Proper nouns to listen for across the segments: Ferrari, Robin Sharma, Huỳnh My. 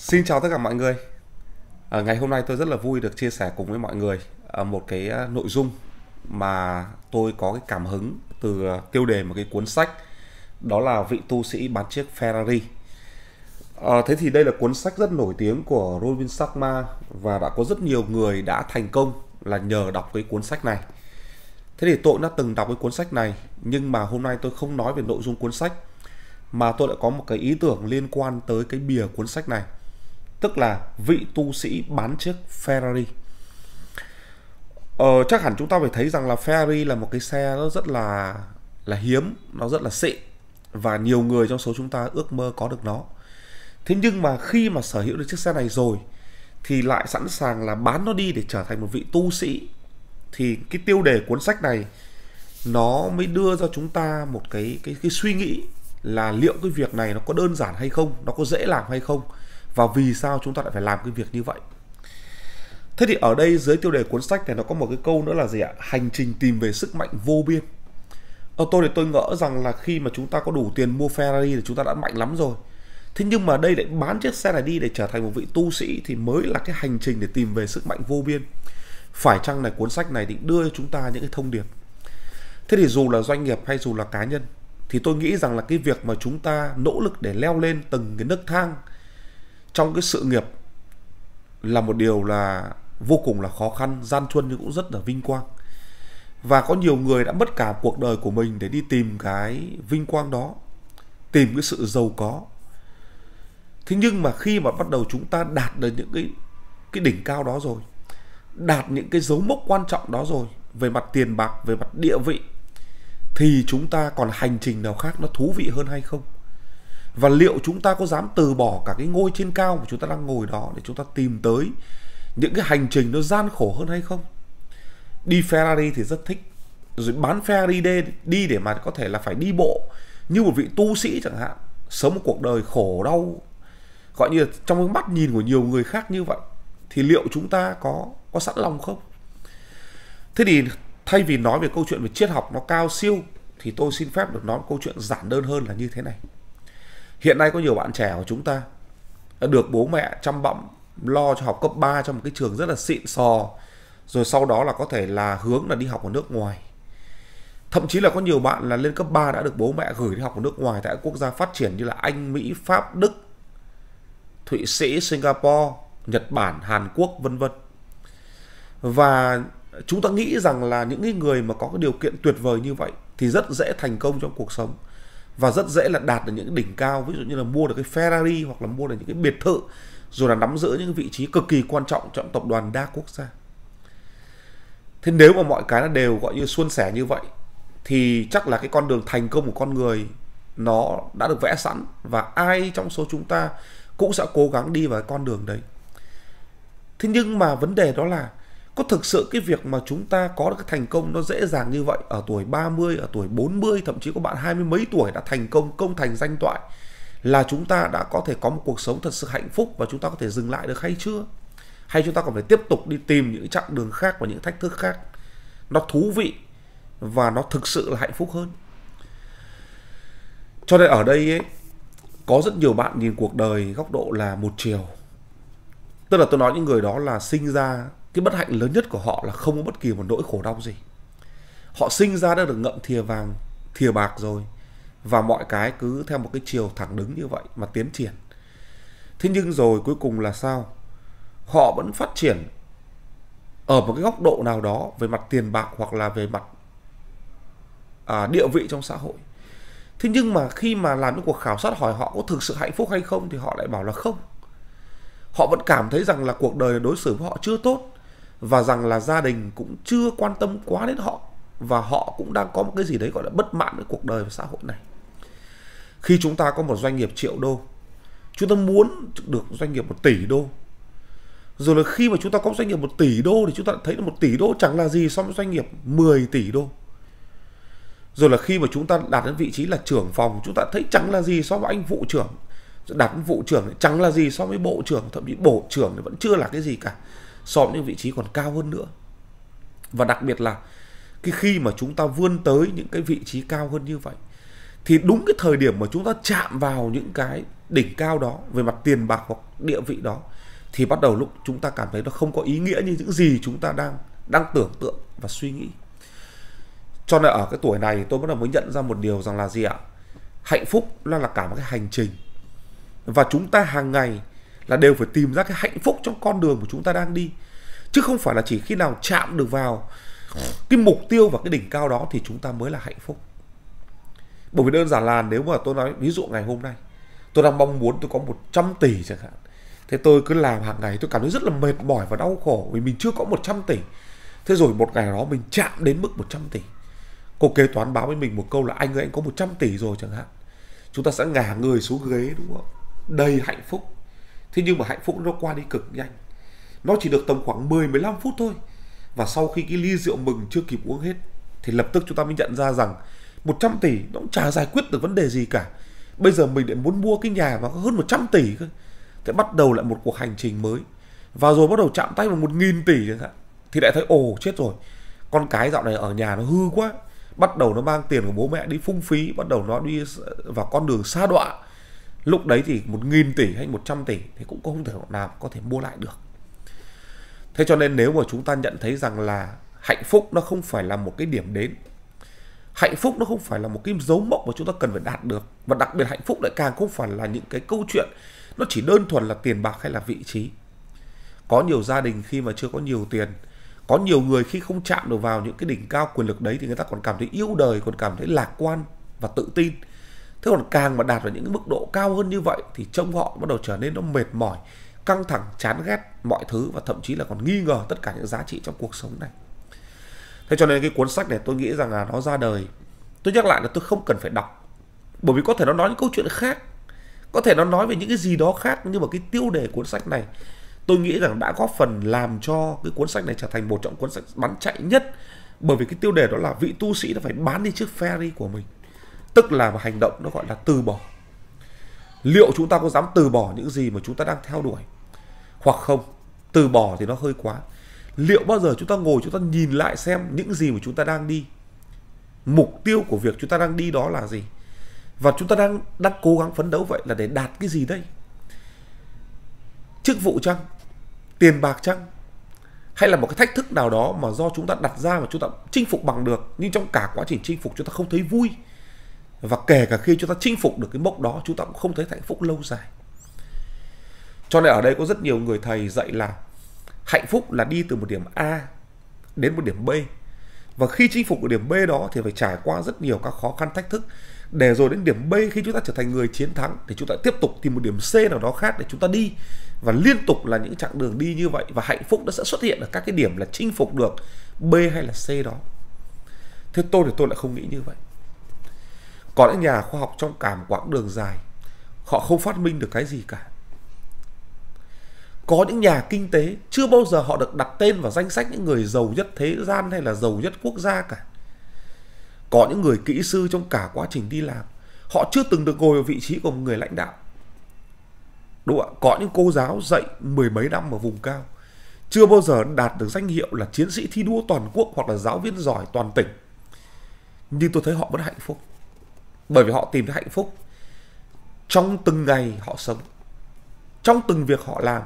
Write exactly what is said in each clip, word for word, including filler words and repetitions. Xin chào tất cả mọi người. À, ngày hôm nay tôi rất là vui được chia sẻ cùng với mọi người một cái nội dung mà tôi có cái cảm hứng từ tiêu đề một cái cuốn sách, đó là Vị tu sĩ bán chiếc Ferrari. À, thế thì đây là cuốn sách rất nổi tiếng của Robin Sharma và đã có rất nhiều người đã thành công là nhờ đọc cái cuốn sách này. Thế thì tôi đã từng đọc cái cuốn sách này, nhưng mà hôm nay tôi không nói về nội dung cuốn sách mà tôi đã có một cái ý tưởng liên quan tới cái bìa cuốn sách này, tức là vị tu sĩ bán chiếc Ferrari. Ờ, chắc hẳn chúng ta phải thấy rằng là Ferrari là một cái xe nó rất là là hiếm, nó rất là xịn và nhiều người trong số chúng ta ước mơ có được nó. Thế nhưng mà khi mà sở hữu được chiếc xe này rồi thì lại sẵn sàng là bán nó đi để trở thành một vị tu sĩ, thì cái tiêu đề cuốn sách này nó mới đưa ra chúng ta một cái cái, cái suy nghĩ là liệu cái việc này nó có đơn giản hay không, nó có dễ làm hay không, và vì sao chúng ta lại phải làm cái việc như vậy. Thế thì ở đây dưới tiêu đề cuốn sách này nó có một cái câu nữa là gì ạ? Hành trình tìm về sức mạnh vô biên. Ở tôi thì tôi ngỡ rằng là khi mà chúng ta có đủ tiền mua Ferrari thì chúng ta đã mạnh lắm rồi. Thế nhưng mà đây lại bán chiếc xe này đi để trở thành một vị tu sĩ thì mới là cái hành trình để tìm về sức mạnh vô biên. Phải chăng là cuốn sách này định đưa cho chúng ta những cái thông điệp? Thế thì dù là doanh nghiệp hay dù là cá nhân thì tôi nghĩ rằng là cái việc mà chúng ta nỗ lực để leo lên từng cái nấc thang trong cái sự nghiệp là một điều là vô cùng là khó khăn, gian truân nhưng cũng rất là vinh quang. Và có nhiều người đã mất cả cuộc đời của mình để đi tìm cái vinh quang đó, tìm cái sự giàu có. Thế nhưng mà khi mà bắt đầu chúng ta đạt được những cái, cái đỉnh cao đó rồi, đạt những cái dấu mốc quan trọng đó rồi, về mặt tiền bạc, về mặt địa vị, thì chúng ta còn hành trình nào khác nó thú vị hơn hay không? Và liệu chúng ta có dám từ bỏ cả cái ngôi trên cao mà chúng ta đang ngồi đó để chúng ta tìm tới những cái hành trình nó gian khổ hơn hay không? Đi Ferrari thì rất thích, rồi bán Ferrari đi để mà có thể là phải đi bộ như một vị tu sĩ chẳng hạn, sống một cuộc đời khổ đau, gọi như là trong cái mắt nhìn của nhiều người khác như vậy, thì liệu chúng ta có, có sẵn lòng không? Thế thì thay vì nói về câu chuyện về triết học nó cao siêu thì tôi xin phép được nói một câu chuyện giản đơn hơn là như thế này. Hiện nay có nhiều bạn trẻ của chúng ta được bố mẹ chăm bẵm, lo cho học cấp ba trong một cái trường rất là xịn sò, rồi sau đó là có thể là hướng là đi học ở nước ngoài. Thậm chí là có nhiều bạn là lên cấp ba đã được bố mẹ gửi đi học ở nước ngoài tại các quốc gia phát triển như là Anh, Mỹ, Pháp, Đức, Thụy Sĩ, Singapore, Nhật Bản, Hàn Quốc, vân vân. Và chúng ta nghĩ rằng là những người mà có cái điều kiện tuyệt vời như vậy thì rất dễ thành công trong cuộc sống và rất dễ là đạt được những đỉnh cao, ví dụ như là mua được cái Ferrari hoặc là mua được những cái biệt thự, rồi là nắm giữ những vị trí cực kỳ quan trọng trong tập đoàn đa quốc gia. Thế nếu mà mọi cái nó đều gọi như suôn sẻ như vậy thì chắc là cái con đường thành công của con người nó đã được vẽ sẵn, và ai trong số chúng ta cũng sẽ cố gắng đi vào con đường đấy. Thế nhưng mà vấn đề đó là có thực sự cái việc mà chúng ta có được cái thành công nó dễ dàng như vậy ở tuổi ba mươi, ở tuổi bốn mươi, thậm chí có bạn hai mươi mấy tuổi đã thành công, công thành danh toại, là chúng ta đã có thể có một cuộc sống thật sự hạnh phúc và chúng ta có thể dừng lại được hay chưa? Hay chúng ta còn phải tiếp tục đi tìm những chặng đường khác và những thách thức khác nó thú vị và nó thực sự là hạnh phúc hơn? Cho nên ở đây ấy, có rất nhiều bạn nhìn cuộc đời góc độ là một chiều. Tức là tôi nói những người đó là sinh ra, cái bất hạnh lớn nhất của họ là không có bất kỳ một nỗi khổ đau gì. Họ sinh ra đã được ngậm thìa vàng, thìa bạc rồi, và mọi cái cứ theo một cái chiều thẳng đứng như vậy mà tiến triển. Thế nhưng rồi cuối cùng là sao? Họ vẫn phát triển ở một cái góc độ nào đó về mặt tiền bạc hoặc là về mặt à, địa vị trong xã hội. Thế nhưng mà khi mà làm những cuộc khảo sát hỏi họ có thực sự hạnh phúc hay không thì họ lại bảo là không. Họ vẫn cảm thấy rằng là cuộc đời đối xử với họ chưa tốt, và rằng là gia đình cũng chưa quan tâm quá đến họ, và họ cũng đang có một cái gì đấy gọi là bất mãn với cuộc đời và xã hội này. Khi chúng ta có một doanh nghiệp triệu đô, chúng ta muốn được doanh nghiệp một tỷ đô. Rồi là khi mà chúng ta có doanh nghiệp một tỷ đô thì chúng ta thấy là một tỷ đô chẳng là gì so với doanh nghiệp mười tỷ đô. Rồi là khi mà chúng ta đạt đến vị trí là trưởng phòng, chúng ta thấy chẳng là gì so với anh vụ trưởng. Đạt đến vụ trưởng chẳng là gì so với bộ trưởng, thậm chí bộ trưởng vẫn chưa là cái gì cả, so với những vị trí còn cao hơn nữa. Và đặc biệt là cái khi mà chúng ta vươn tới những cái vị trí cao hơn như vậy thì đúng cái thời điểm mà chúng ta chạm vào những cái đỉnh cao đó về mặt tiền bạc hoặc địa vị đó, thì bắt đầu lúc chúng ta cảm thấy nó không có ý nghĩa như những gì chúng ta đang đang tưởng tượng và suy nghĩ. Cho nên ở cái tuổi này tôi bắt đầu mới nhận ra một điều rằng là gì ạ? Hạnh phúc là, là cả một cái hành trình. Và chúng ta hàng ngày là đều phải tìm ra cái hạnh phúc trong con đường của chúng ta đang đi. Chứ không phải là chỉ khi nào chạm được vào cái mục tiêu và cái đỉnh cao đó thì chúng ta mới là hạnh phúc. Bởi vì đơn giản là nếu mà tôi nói ví dụ ngày hôm nay tôi đang mong muốn tôi có một trăm tỷ chẳng hạn. Thế tôi cứ làm hàng ngày tôi cảm thấy rất là mệt mỏi và đau khổ vì mình chưa có một trăm tỷ. Thế rồi một ngày đó mình chạm đến mức một trăm tỷ. Cô kế toán báo với mình một câu là anh ơi, anh có một trăm tỷ rồi chẳng hạn. Chúng ta sẽ ngả người xuống ghế, đúng không? Đầy hạnh phúc. Thế nhưng mà hạnh phúc nó qua đi cực nhanh. Nó chỉ được tầm khoảng mười đến mười lăm phút thôi. Và sau khi cái ly rượu mừng chưa kịp uống hết thì lập tức chúng ta mới nhận ra rằng một trăm tỷ nó cũng chả giải quyết được vấn đề gì cả. Bây giờ mình lại muốn mua cái nhà mà có hơn một trăm tỷ cơ. Thế bắt đầu lại một cuộc hành trình mới. Và rồi bắt đầu chạm tay vào một nghìn tỷ chẳng hạn. Thì lại thấy ồ chết rồi, con cái dạo này ở nhà nó hư quá. Bắt đầu nó mang tiền của bố mẹ đi phung phí. Bắt đầu nó đi vào con đường xa đọa. Lúc đấy thì một nghìn tỷ hay một trăm tỷ thì cũng không thể nào có thể mua lại được. Thế cho nên nếu mà chúng ta nhận thấy rằng là hạnh phúc nó không phải là một cái điểm đến, hạnh phúc nó không phải là một cái dấu mốc mà chúng ta cần phải đạt được, và đặc biệt hạnh phúc lại càng không phải là những cái câu chuyện nó chỉ đơn thuần là tiền bạc hay là vị trí. Có nhiều gia đình khi mà chưa có nhiều tiền, có nhiều người khi không chạm được vào những cái đỉnh cao quyền lực đấy thì người ta còn cảm thấy yêu đời, còn cảm thấy lạc quan và tự tin. Thế còn càng mà đạt vào những cái mức độ cao hơn như vậy thì trông họ bắt đầu trở nên nó mệt mỏi, căng thẳng, chán ghét mọi thứ, và thậm chí là còn nghi ngờ tất cả những giá trị trong cuộc sống này. Thế cho nên cái cuốn sách này tôi nghĩ rằng là nó ra đời, tôi nhắc lại là tôi không cần phải đọc, bởi vì có thể nó nói những câu chuyện khác, có thể nó nói về những cái gì đó khác, nhưng mà cái tiêu đề cuốn sách này tôi nghĩ rằng đã góp phần làm cho cái cuốn sách này trở thành một trong cuốn sách bán chạy nhất. Bởi vì cái tiêu đề đó là vị tu sĩ đã phải bán đi chiếc Ferrari của mình, tức là một hành động nó gọi là từ bỏ. Liệu chúng ta có dám từ bỏ những gì mà chúng ta đang theo đuổi hoặc không? Từ bỏ thì nó hơi quá. Liệu bao giờ chúng ta ngồi chúng ta nhìn lại xem những gì mà chúng ta đang đi, mục tiêu của việc chúng ta đang đi đó là gì, và chúng ta đang đang cố gắng phấn đấu vậy là để đạt cái gì đây? Chức vụ chăng, tiền bạc chăng, hay là một cái thách thức nào đó mà do chúng ta đặt ra mà chúng ta chinh phục bằng được, nhưng trong cả quá trình chinh phục chúng ta không thấy vui, và kể cả khi chúng ta chinh phục được cái mốc đó chúng ta cũng không thấy hạnh phúc lâu dài. Cho nên ở đây có rất nhiều người thầy dạy là hạnh phúc là đi từ một điểm A đến một điểm B, và khi chinh phục được điểm B đó thì phải trải qua rất nhiều các khó khăn thách thức, để rồi đến điểm B khi chúng ta trở thành người chiến thắng thì chúng ta tiếp tục tìm một điểm C nào đó khác để chúng ta đi, và liên tục là những chặng đường đi như vậy, và hạnh phúc nó sẽ xuất hiện ở các cái điểm là chinh phục được B hay là C đó. Thế tôi thì tôi lại không nghĩ như vậy. Còn những nhà khoa học trong cả một quãng đường dài họ không phát minh được cái gì cả. Có những nhà kinh tế chưa bao giờ họ được đặt tên vào danh sách những người giàu nhất thế gian hay là giàu nhất quốc gia cả. Có những người kỹ sư trong cả quá trình đi làm họ chưa từng được ngồi vào vị trí của một người lãnh đạo, đúng không ạ? Có những cô giáo dạy mười mấy năm ở vùng cao chưa bao giờ đạt được danh hiệu là chiến sĩ thi đua toàn quốc hoặc là giáo viên giỏi toàn tỉnh, nhưng tôi thấy họ vẫn hạnh phúc, bởi vì họ tìm thấy hạnh phúc trong từng ngày họ sống, trong từng việc họ làm,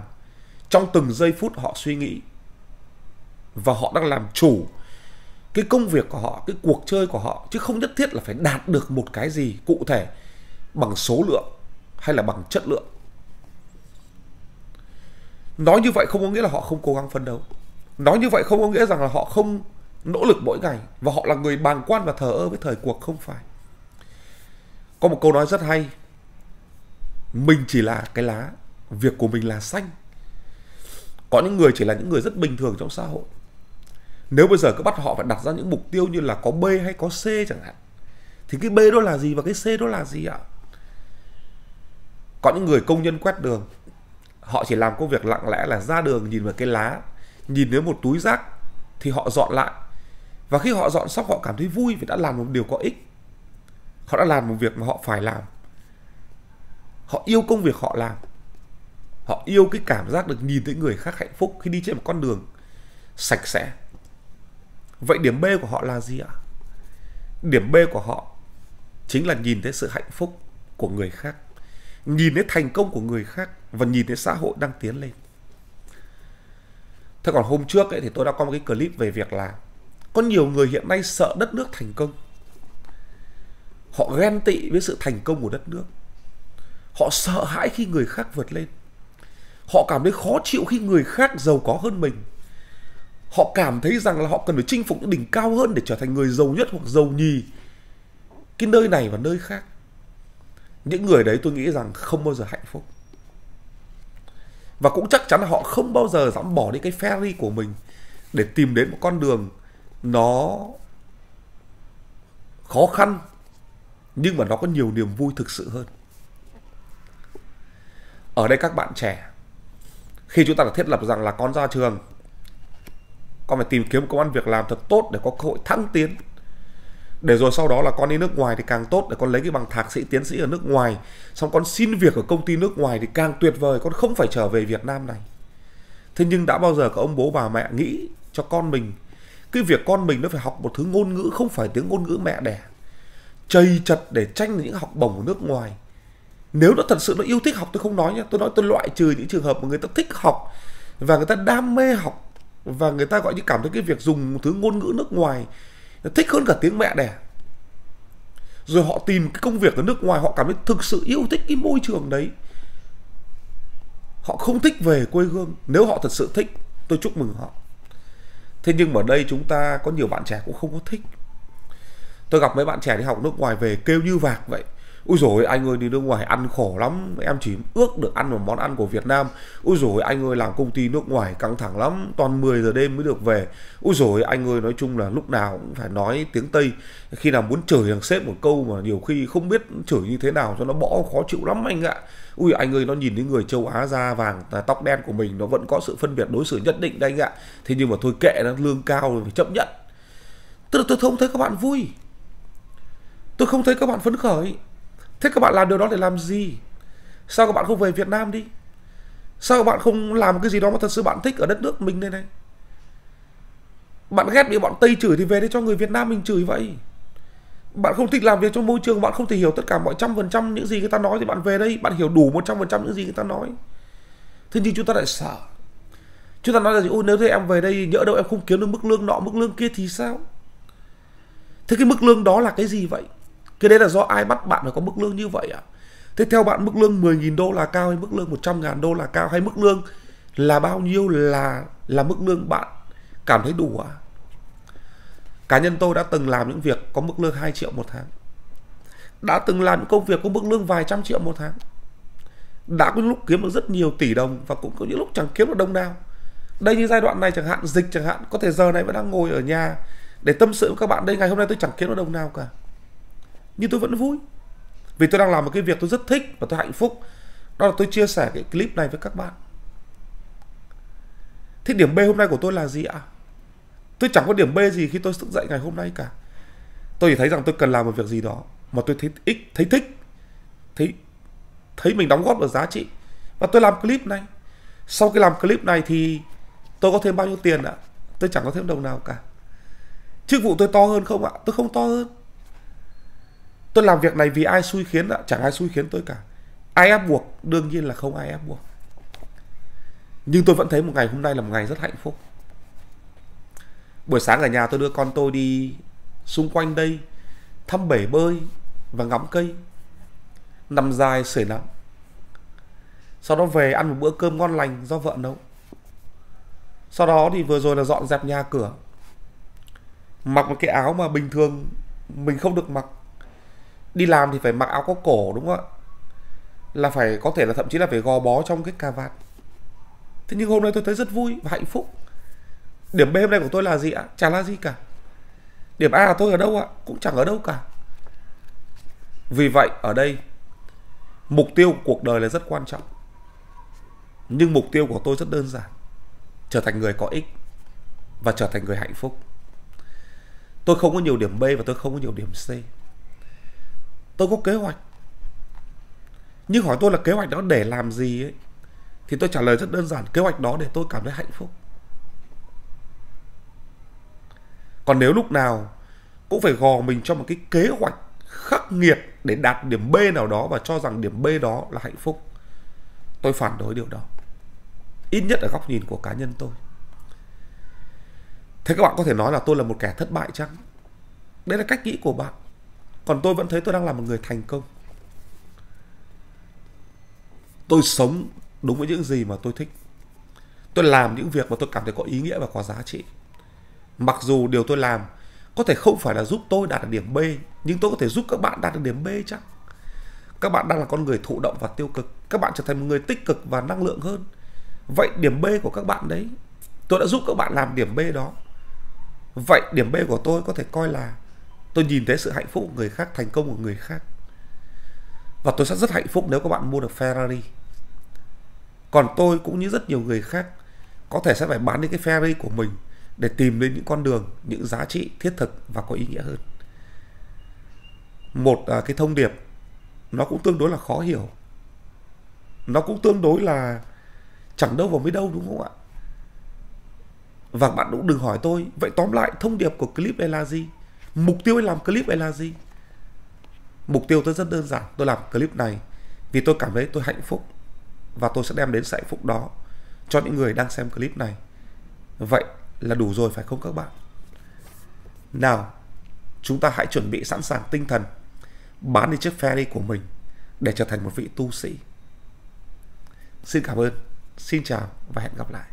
trong từng giây phút họ suy nghĩ, và họ đang làm chủ cái công việc của họ, cái cuộc chơi của họ, chứ không nhất thiết là phải đạt được một cái gì cụ thể bằng số lượng hay là bằng chất lượng. Nói như vậy không có nghĩa là họ không cố gắng phấn đấu, nói như vậy không có nghĩa rằng là họ không nỗ lực mỗi ngày và họ là người bàng quan và thờ ơ với thời cuộc, không phải. Có một câu nói rất hay: mình chỉ là cái lá, việc của mình là xanh. Có những người chỉ là những người rất bình thường trong xã hội. Nếu bây giờ cứ bắt họ phải đặt ra những mục tiêu như là có B hay có C chẳng hạn, thì cái B đó là gì và cái C đó là gì ạ? Có những người công nhân quét đường, họ chỉ làm công việc lặng lẽ là ra đường nhìn vào cái lá, nhìn đến một túi rác thì họ dọn lại. Và khi họ dọn xong họ cảm thấy vui vì đã làm một điều có ích. Họ đã làm một việc mà họ phải làm. Họ yêu công việc họ làm. Họ yêu cái cảm giác được nhìn thấy người khác hạnh phúc khi đi trên một con đường sạch sẽ. Vậy điểm B của họ là gì ạ? Điểm B của họ chính là nhìn thấy sự hạnh phúc của người khác, nhìn thấy thành công của người khác và nhìn thấy xã hội đang tiến lên. Thế còn hôm trước ấy, thì tôi đã có một cái clip về việc là có nhiều người hiện nay sợ đất nước thành công. Họ ghen tị với sự thành công của đất nước. Họ sợ hãi khi người khác vượt lên. Họ cảm thấy khó chịu khi người khác giàu có hơn mình. Họ cảm thấy rằng là họ cần phải chinh phục những đỉnh cao hơn để trở thành người giàu nhất hoặc giàu nhì cái nơi này và nơi khác. Những người đấy tôi nghĩ rằng không bao giờ hạnh phúc. Và cũng chắc chắn là họ không bao giờ dám bỏ đi cái Ferrari của mình để tìm đến một con đường nó khó khăn, nhưng mà nó có nhiều niềm vui thực sự hơn. Ở đây các bạn trẻ, khi chúng ta đã thiết lập rằng là con ra trường, con phải tìm kiếm công ăn việc làm thật tốt để có cơ hội thăng tiến, để rồi sau đó là con đi nước ngoài thì càng tốt, để con lấy cái bằng thạc sĩ, tiến sĩ ở nước ngoài, xong con xin việc ở công ty nước ngoài thì càng tuyệt vời, con không phải trở về Việt Nam này. Thế nhưng đã bao giờ các ông bố bà mẹ nghĩ cho con mình cái việc con mình nó phải học một thứ ngôn ngữ không phải tiếng ngôn ngữ mẹ đẻ, chầy chật để tranh những học bổng ở nước ngoài? Nếu nó thật sự nó yêu thích học, tôi không nói nhé, tôi nói tôi loại trừ những trường hợp mà người ta thích học và người ta đam mê học và người ta gọi như cảm thấy cái việc dùng thứ ngôn ngữ nước ngoài thích hơn cả tiếng mẹ đẻ, rồi họ tìm cái công việc ở nước ngoài, họ cảm thấy thực sự yêu thích cái môi trường đấy, họ không thích về quê hương. Nếu họ thật sự thích, tôi chúc mừng họ. Thế nhưng ở đây chúng ta có nhiều bạn trẻ cũng không có thích. Tôi gặp mấy bạn trẻ đi học nước ngoài về kêu như vạc vậy. Úi dồi, anh ơi, đi nước ngoài ăn khổ lắm, em chỉ ước được ăn một món ăn của Việt Nam. Úi dồi, anh ơi, làm công ty nước ngoài căng thẳng lắm, toàn mười giờ đêm mới được về. Úi dồi, anh ơi, nói chung là lúc nào cũng phải nói tiếng Tây. Khi nào muốn chửi thằng sếp một câu mà nhiều khi không biết chửi như thế nào cho nó bỏ, khó chịu lắm anh ạ. Ui anh ơi, nó nhìn đến người châu Á da vàng, tóc đen của mình nó vẫn có sự phân biệt đối xử nhất định đấy anh ạ. Thế nhưng mà thôi kệ, nó lương cao phải chấp nhận. Tức là tôi không thấy các bạn vui, tôi không thấy các bạn phấn khởi. Thế các bạn làm điều đó để làm gì? Sao các bạn không về Việt Nam đi? Sao các bạn không làm cái gì đó mà thật sự bạn thích ở đất nước mình đây này? Bạn ghét bị bọn Tây chửi thì về đây cho người Việt Nam mình chửi vậy. Bạn không thích làm việc trong môi trường, bạn không thể hiểu tất cả mọi trăm phần trăm những gì người ta nói thì bạn về đây, bạn hiểu đủ một trăm phần trăm những gì người ta nói. Thế nhưng chúng ta lại sợ. Chúng ta nói là gì? Ôi nếu thế em về đây nhỡ đâu em không kiếm được mức lương nọ, mức lương kia thì sao? Thế cái mức lương đó là cái gì vậy? Cái đấy là do ai bắt bạn phải có mức lương như vậy ạ? À? Thế theo bạn mức lương mười nghìn đô là cao hay mức lương một trăm ngàn đô là cao, hay mức lương là bao nhiêu là là mức lương bạn cảm thấy đủ ạ? À? Cá nhân tôi đã từng làm những việc có mức lương hai triệu một tháng. Đã từng làm những công việc có mức lương vài trăm triệu một tháng. Đã có những lúc kiếm được rất nhiều tỷ đồng và cũng có những lúc chẳng kiếm được đồng nào. Đây như giai đoạn này chẳng hạn, dịch chẳng hạn, có thể giờ này vẫn đang ngồi ở nhà để tâm sự với các bạn đây. Ngày hôm nay tôi chẳng kiếm được đồng nào cả. Nhưng tôi vẫn vui, vì tôi đang làm một cái việc tôi rất thích và tôi hạnh phúc. Đó là tôi chia sẻ cái clip này với các bạn. Thế điểm B hôm nay của tôi là gì ạ? Tôi chẳng có điểm B gì khi tôi thức dậy ngày hôm nay cả. Tôi chỉ thấy rằng tôi cần làm một việc gì đó mà tôi thấy ích, thấy thích, Thấy thấy mình đóng góp vào giá trị. Và tôi làm clip này. Sau khi làm clip này thì tôi có thêm bao nhiêu tiền ạ? Tôi chẳng có thêm đồng nào cả. Chức vụ tôi to hơn không ạ? Tôi không to hơn. Tôi làm việc này vì ai xui khiến ạ? Chẳng ai xui khiến tôi cả. Ai ép buộc? Đương nhiên là không ai ép buộc. Nhưng tôi vẫn thấy một ngày hôm nay là một ngày rất hạnh phúc. Buổi sáng ở nhà tôi đưa con tôi đi xung quanh đây, thăm bể bơi và ngắm cây, nằm dài sưởi nắng. Sau đó về ăn một bữa cơm ngon lành do vợ nấu. Sau đó thì vừa rồi là dọn dẹp nhà cửa, mặc một cái áo mà bình thường mình không được mặc. Đi làm thì phải mặc áo có cổ, đúng không ạ? Là phải, có thể là thậm chí là phải gò bó trong cái cà vạt. Thế nhưng hôm nay tôi thấy rất vui và hạnh phúc. Điểm B hôm nay của tôi là gì ạ? Chả là gì cả. Điểm A là tôi ở đâu ạ? Cũng chẳng ở đâu cả. Vì vậy ở đây, mục tiêu của cuộc đời là rất quan trọng. Nhưng mục tiêu của tôi rất đơn giản: trở thành người có ích và trở thành người hạnh phúc. Tôi không có nhiều điểm B và tôi không có nhiều điểm C. Tôi có kế hoạch, nhưng hỏi tôi là kế hoạch đó để làm gì ấy, thì tôi trả lời rất đơn giản: kế hoạch đó để tôi cảm thấy hạnh phúc. Còn nếu lúc nào cũng phải gò mình cho một cái kế hoạch khắc nghiệt để đạt điểm B nào đó và cho rằng điểm B đó là hạnh phúc. Tôi phản đối điều đó, ít nhất ở góc nhìn của cá nhân tôi. Thế các bạn có thể nói là tôi là một kẻ thất bại chăng? Đấy là cách nghĩ của bạn. Còn tôi vẫn thấy tôi đang là một người thành công. Tôi sống đúng với những gì mà tôi thích. Tôi làm những việc mà tôi cảm thấy có ý nghĩa và có giá trị. Mặc dù điều tôi làm có thể không phải là giúp tôi đạt được điểm B, nhưng tôi có thể giúp các bạn đạt được điểm B chắc. Các bạn đang là con người thụ động và tiêu cực. Các bạn trở thành một người tích cực và năng lượng hơn. Vậy điểm B của các bạn đấy, tôi đã giúp các bạn làm điểm B đó. Vậy điểm B của tôi có thể coi là tôi nhìn thấy sự hạnh phúc của người khác, thành công của người khác. Và tôi sẽ rất hạnh phúc nếu các bạn mua được Ferrari. Còn tôi cũng như rất nhiều người khác có thể sẽ phải bán đi cái Ferrari của mình để tìm đến những con đường, những giá trị thiết thực và có ý nghĩa hơn. Một à, cái thông điệp nó cũng tương đối là khó hiểu. Nó cũng tương đối là chẳng đâu vào mới đâu, đúng không ạ? Và bạn cũng đừng hỏi tôi, vậy tóm lại thông điệp của clip này là gì? Mục tiêu làm clip này là gì? Mục tiêu tôi rất đơn giản. Tôi làm clip này vì tôi cảm thấy tôi hạnh phúc, và tôi sẽ đem đến sự hạnh phúc đó cho những người đang xem clip này. Vậy là đủ rồi phải không các bạn? Nào, chúng ta hãy chuẩn bị sẵn sàng tinh thần, bán đi chiếc Ferrari của mình để trở thành một vị tu sĩ. Xin cảm ơn, xin chào và hẹn gặp lại.